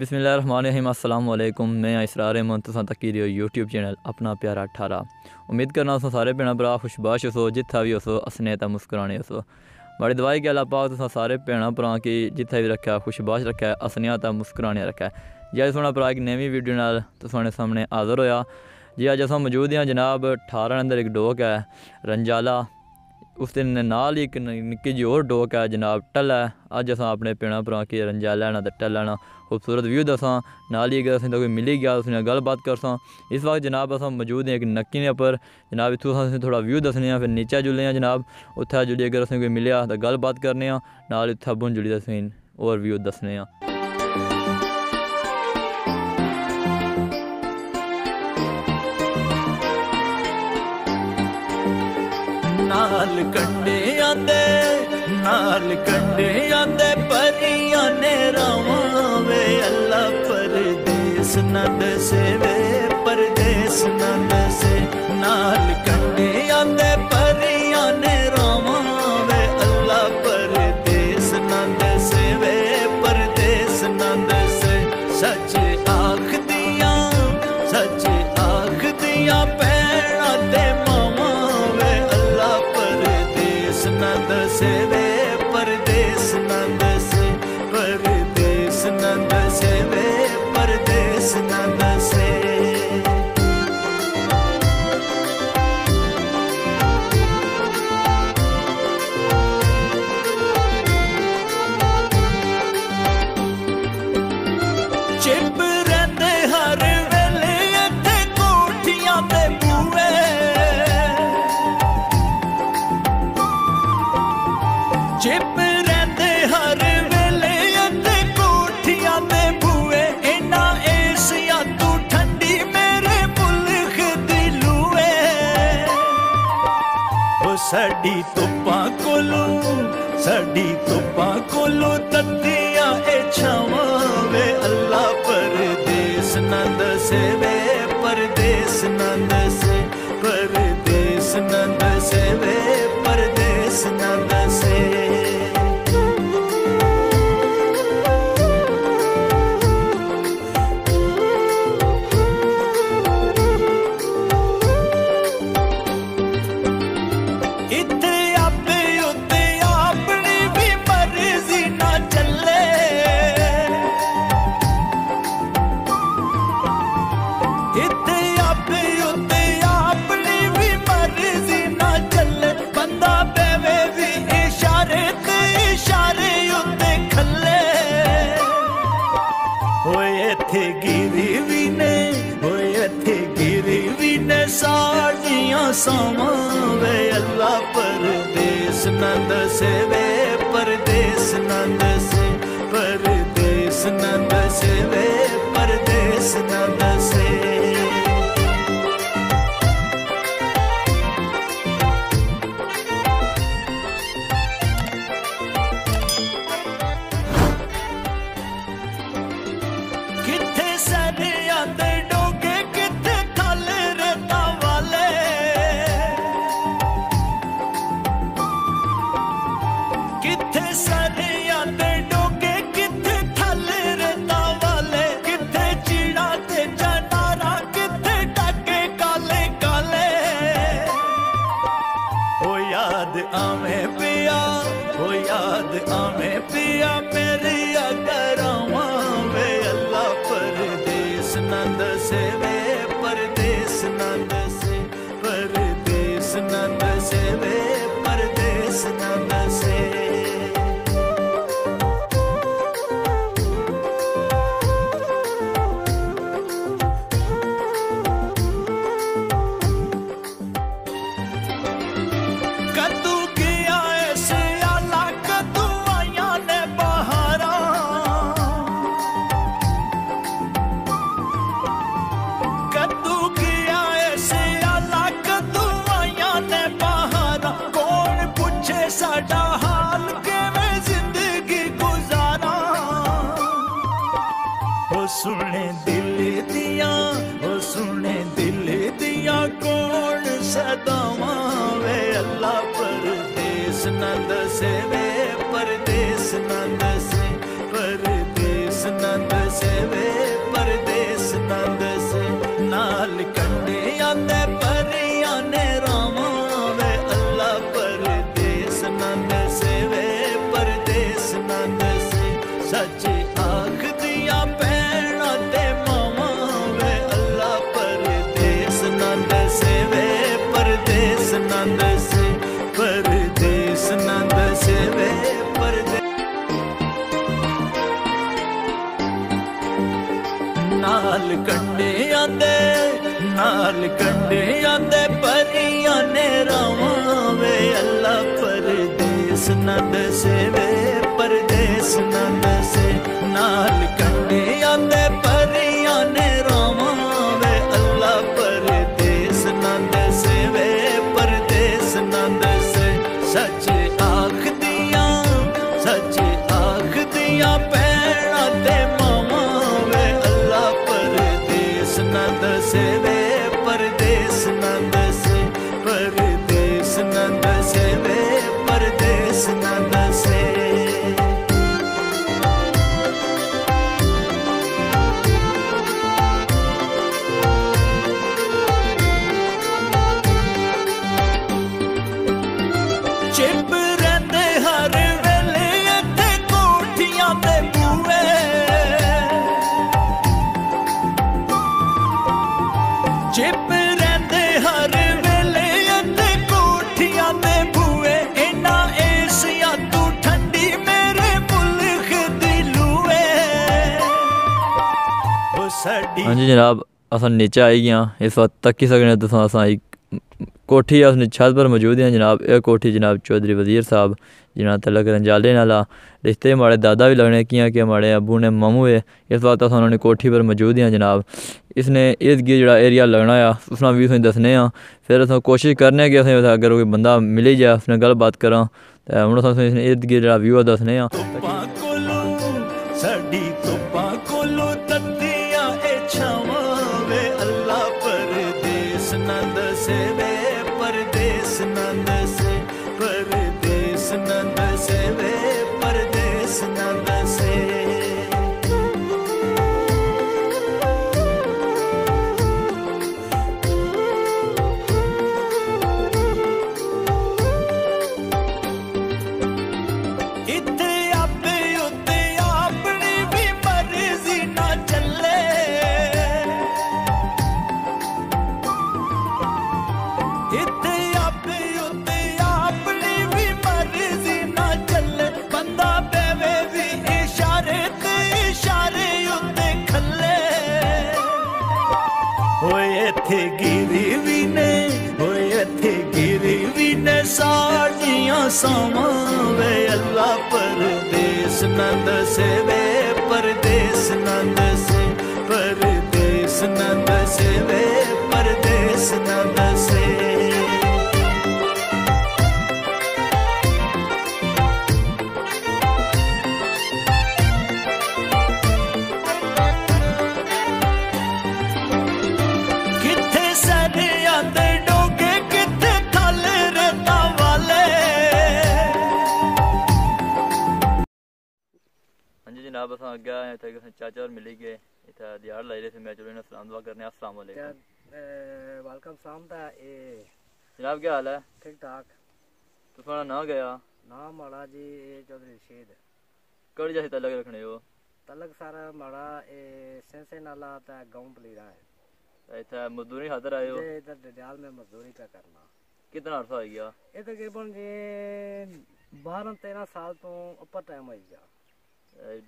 बिस्मिल्लाहिर्रहमानिर्रहीम, अस्सलाम वालेकुम। मैं इसरार अहमद तुसां तक यूट्यूब चैनल अपना प्यारा 18 उम्मीद करना तुस सारे भैन भरा खुशबाश हो, जित्था भी हो हसने तो मुस्कुराने हो। बड़ी दवाई के अला पाक तुसां सारे भैन भरा की जित्था भी रखा खुशबाश रखा है, हसने तो मुस्कुराने रखा है। जी अज सोना भरा एक नवी वीडियो नाल तुसां सामने हाजिर होया। जी अज अस मौजूद हैं जनाब 18 अंदर एक डोक है रंजाला, उस दिन नाल ही एक निक्की जी होर डोक है जनाब टल्ला है। अज अस अपने भैन भरा की रंजाला ना तो टल्ला ना खूबसूरत व्यू दसा, नाल ही अगर असें कोई मिली गया उसने गलबात करसा। इस वक्त जनाब अस मौजूद हैं एक नक्की पर जनाब, इतों असें थोड़ा व्यू दसने, फिर नीचे जुले हैं जनाब, उत्थे जुड़ी अगर असें कोई मिलिया तो गलबात करने, इत्थे बुन जुड़ी असें होर व्यू दसने। नाल कंडे आंदे नाल कंडे आंदे परियां ने रावे, अल्लाह परदेस न दसे वे परदेस न दसे। नाल कंडे आंदे परियां ने रावे, अल्लाह परदेस न दसे वे परदेस न दसे। सच आख दिया पैणा ते परदेस नंद से परदेस नंद से वे परदेस नंद से। चिप रहते हर वेले अते कोठिया ते बुए, इना एसिया तू ठंडी मेरे मुल्क दी लूए। ओ साडी तुपा कोलू तत्तिया ए छावे, अल्लाह परदेस न दसे वे परदेस न दसे परदेस न दसे वे परदेस न दसे। साड़ियां समावे, अल्लाह परदेस नंद से वे परदेस नंद से परदेस नंद से वे परदेस नंद से। परदेस नंद से नाल कंडे आंदे, नाल कंडे आंदे, परियां ने रावे अल्लाह परदेस न दसे वे, परदेस न दसे, नाल कंडे आंदे, परियां ने रावे अल्लाह परदेस न दसे वे, परदेस न दसे। सच आख दिया भैणा ते मामा वे अल्लाह परदेस न दसे वे, परदेस न दसे, परदेस न दसे वे, परदेस न दसे। चिप रहते हर वेले ते कोठिया ते बुए, इना एसिया तू ठंडी मेरे मुल्क दी लूए। हाँ जी जनाब, अस नीचे आई गया इस वक्त तकी सकने तो अस कोठी है, उसने छत पर मौजूद हैं जनाब। यह कोठी जनाब चौधरी वजीर साहब जिन्होंने धोक रंजाले नाल रिश्ते हमारे दादा भी लगने किया कि हमारे अबू ने मामू है। इस वक्त अस उन्होंने कोठी पर मौजूद हैं जनाब। इसने इस गी जो एरिया लगना है उसना भी उसने दसने आ, फिर अस कोशिश करने कि असें अगर कोई बंदा मिली जाए उसने गलबात करां तो हूँ अस इर्द गिर्द जो व्यू दसने आ। साड़ियां समावे अल्लाह परदेस न दसे वे, परदेस न दसे, परदेस न दसे वे, परदेस न दसे। जनाब अस अगे आए थे, चाचा और मिली गए इतना दिहाड़ लाई रहे थे, मैं चलो सलाम दुआ करने। अस्सलाम वालेकुम। वालेकुम सलाम। था जनाब क्या हाल है? ठीक ठाक। तुम्हारा ना गया ना माड़ा जी चौधरी रशीद कड़ी जैसे तलक रखने हो? तलक सारा माड़ा सेंसे नाला गाँव पलीरा है, इतना मजदूरी खातर आए हो? इधर डडियाल में मजदूरी का करना। कितना अर्सा हो गया? ये तकरीबन जी 12-13 साल तो उपर टाइम आई गया।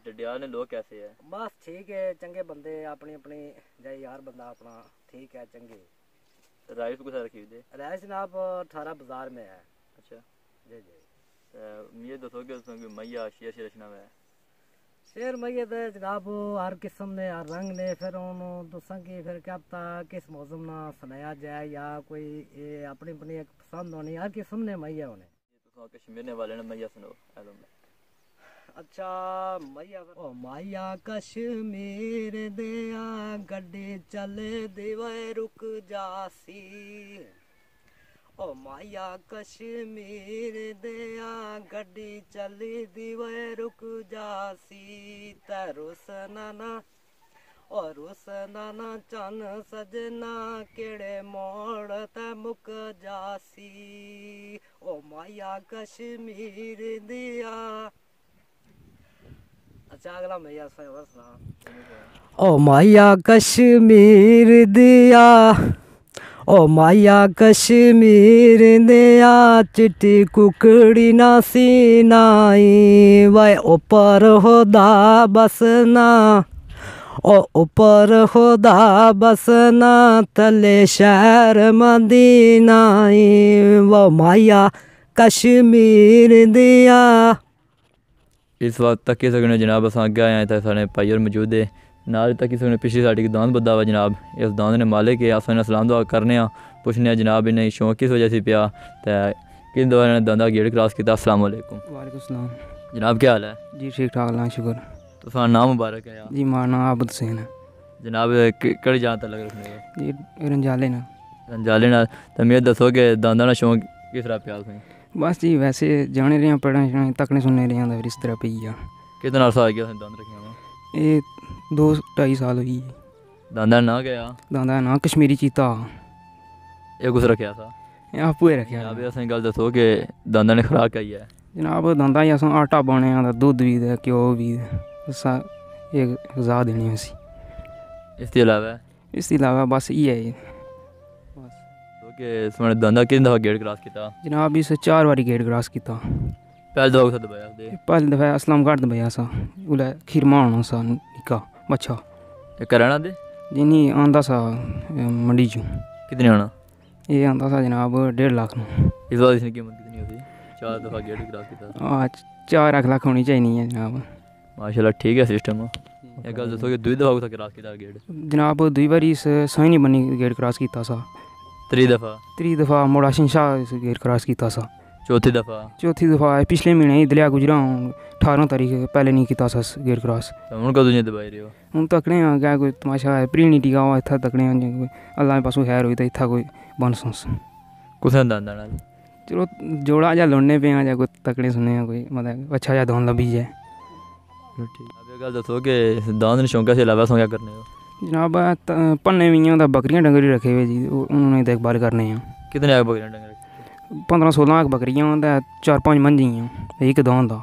डडियाल ने लोग कैसे है? बस ठीक है, चंगे बंदे अपनी अपनी जाए यार बंदा अपना ठीक है चंगे। राइस को सारा खरीदे? राइस जनाब 18 बाजार में है। अच्छा जी जी। ये दसो कि उसमें मैया शेर शेर रचना में है? शेर मैया तो जनाब हर किस्म ने हर रंग ने, फिर उन्होंने दोस्तों की फिर क्या पता किस मौसम ना सुनाया जाए या कोई अपनी अपनी एक पसंद होनी, हर किस्म ने मैया होने। कश्मीर वाले ने मैया सुनो एल्बम में। अच्छा माया ओ माया कश्मीर दिया गड्डे चल देवे रुक जासी, ओ माया कश्मीर दिया गड्डे चल देवे रुक जासी, तरुसनाना और रुसनाना चन सजना केड़े मोड़ ते मुक जासी, ओ माया कश्मीर दिया। ओ माया कश्मीर दिया, ओ माया कश्मीर दिया, चिट्टी कुकड़ी ना सीनाई, वाय ऊपर होदा बसना, और ऊपर खुदा बसना तले शहर मदीना वो माया कश्मीर दिया। इस वक्त तक की सकने जनाब अस अगे आए तो सारे भाई और मौजूद है नाल तक की सकने पिछली साड़ी दांद बदा वा जनाब इस दांद ने मालिक है अस सलाम दुआ करने पुछने जनाब इन्हें शौक किस वजह से पिया किस दवा ने दांदा गेट क्रॉस किया। अस्सलाम वालेकुम। वालेकुम सलाम। जनाब क्या हाल है? जी ठीक ठाक अल्लाह शुक्र। तो सारा नाम मुबारक है? जी मारा नाम आबद हुसैन है। जनाब कड़ी जहाँ तक रखने जी रंजाले ना। रंजाले ना तो मेरे दसो कि दांदा ना शौक किस तरह पिया? बस जी वैसे जाने रहे पढ़ने तकने सुनने रहे तो फिर इस तरह पी गया। कितना अर्सा आ गया दांद रखे? ये 2-2.5 साल हो गई। दांदा ना गया? दांदा ना कश्मीरी चीता। ये कुछ रखे था? आपू रखे। असें गल दसो कि दांदा ने खुराक कही है? जनाब दांदा ही अस आटा पाने दुध भी दे घ्यो भी एक गजा देनी उसी। इसके अलावा? इसके अलावा बस ये के दांदा कितने दफा गेट क्रॉस किया? जनाब इस 4 बारी गेट क्रॉस किया। पहले दफा कुछ दबाया दे? पहले दफा असलम घाट दबाया सा उले खीरमा होना सा निका बच्चा कराना दे जी नहीं आंदा सा मंडी चू। कितने आना? ये आंदा सा जनाब 1.5 लाख। इस बार इसकी कीमत कितनी होती? 4 दफा गेट क्रॉस किया। हाँ 4 लाख होनी चाहिए है जनाब। माशाल्लाह ठीक है सिस्टम। एक गल दसो कि दूसरी दफा कुछ क्रॉस किया गेट? जनाब दूसरी बारी इस सोहनी बनी गेट क्रॉस किया सा। 3 दफा मोड़ा शिंशाह गेट क्रॉस किया सा। चौथी दफा पिछले महीने ही दलिया गुजरा 18 तारीख पहले नहीं किया सा गेट क्रॉस। हूँ कदों जी दबाई रहे हो? हूँ तकने क्या कोई तमाशा है प्रील नहीं टीका हुआ इतना तकने कोई अल्लाह पासों खैर हुई तो इतना कोई बन सुस कुछ दाना चलो जोड़ा जहाँ लड़ने पे हाँ कोई तकने सुने कोई मतलब अच्छा जहाँ दान लभी जाए। ठीक है दसो कि दान शौका से अलावा क्या करने? जनाब भन्ने भी होता बकरियाँ डंगर रखे हुए जी उन्होंने देखभाल करने हैं। कितने बकरियाँ डंगर? 15-16 बकरियाँ होता 4-5 मंझी हैं एक दान था।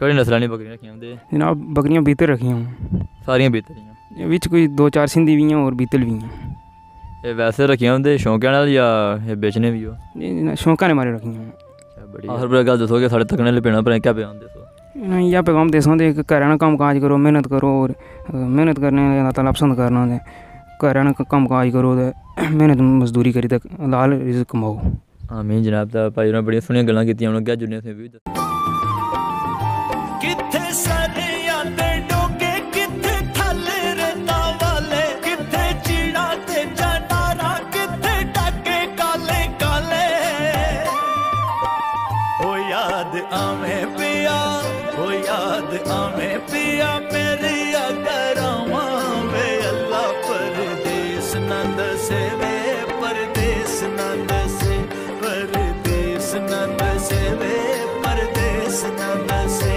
कड़ी नस्ल ने बकरियाँ रखी होते? जनाब बकरियाँ बीतल रखी हूँ सारियाँ बीतल बिच कोई 2-4 सिंधी भी हैं और बीतल भी हैं। वैसे रखी होते शौकिया या बेचने भी हो? शौक ने मारे रखी हूँ। गल दसो कि साढ़े तकने भेड़ा भरा क्या पे आते सो नहीं या पैगाम दे सकते घर कम काज करो मेहनत करो और मेहनत करने तला पसंद करना घर कम काज करो तो मेहनत मजदूरी करी तक लाल रिज़्क कमाओ। आमीन जनाब। तो भाई उन्होंने बड़ी सोहनिया गल्लां कीतियां उन्होंने क्या जुड़ियां भी किथे साडे आंदे डोंगे किथे थाले रेता वाले किथे चिड़ा ते जटारा किथे टाके काले काले ओ याद आवे पिया ओ याद आवे पिया मेरी अगर आवे अल्लाह परदेस नंद से वे परदेस नंद से परदेस नंद से वे परदेस नंद से।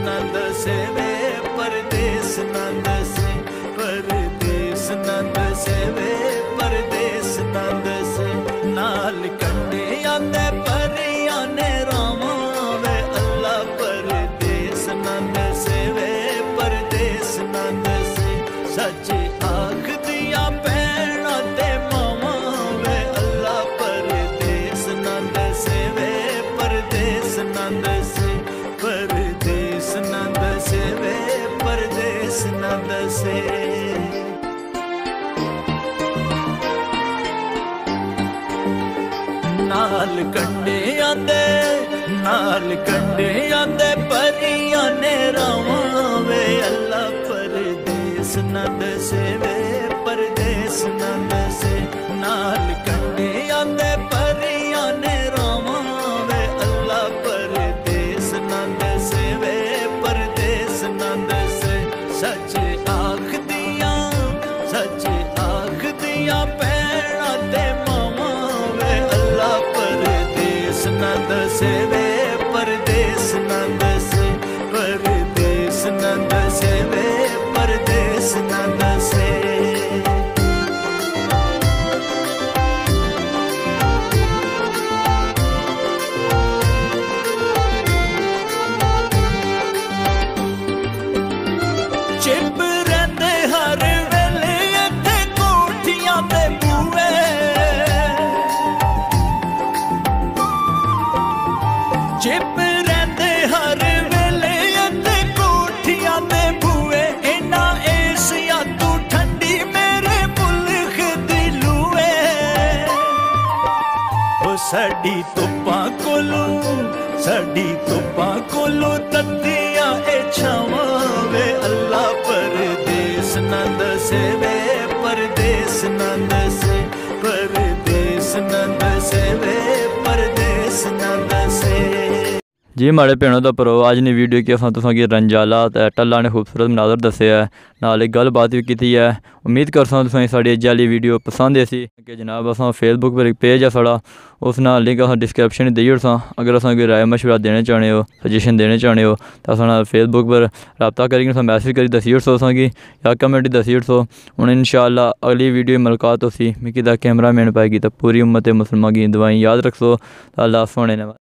नंद से वे परदेस नंद से परदेस नंद से वे परदेस नंद से नाल कंडे आते परियां ने रामा वे अल्लाह परदेस नंद से वे परदेस नंद से सच आख दिया भैणा ते मामा वे अल्लाह परदेस नंद से वे परदेस नंद से परदेस नंद से वे परदेस नंद से। नाल कंडे आंदे परियां ने रावे अल्लाह परदेस नंद से वे परदेस नंद से नाल कंडे आंदे परियां ने रावे अल्लाह परदेस नंद से वे परदेस नंद से सच आख दिया सच जी माड़े भेनों का भरो अज ने वीडियो की असा तुसा की रंजाला टल्ला ने खूबसूरत मनाजर दसिया नाल एक गलबात भी की है। उम्मीद करसा तुसें साड़ी अज वाली वीडियो पसंद है सी कि जनाब असा फेसबुक पर एक पेज है साड़ा उस नाल लिंक अस डिस्क्रिप्शन देई ओड़सा। अगर असा कोई राय मशवरा देना चाहते हो सजेशन देने चाहते हो तो असा फेसबुक पर रबता करके मैसेज करी दसी ओड़सो असा की या कमेंट दसी ओड़सो। हुण इंशाअल्लाह अगली वीडियो मुलाकात होसी। मिकी दा कैमरामैन पाएगी तो पूरी उम्मत मुसलमान की दुआएं याद रखसो। अल्लाह सोने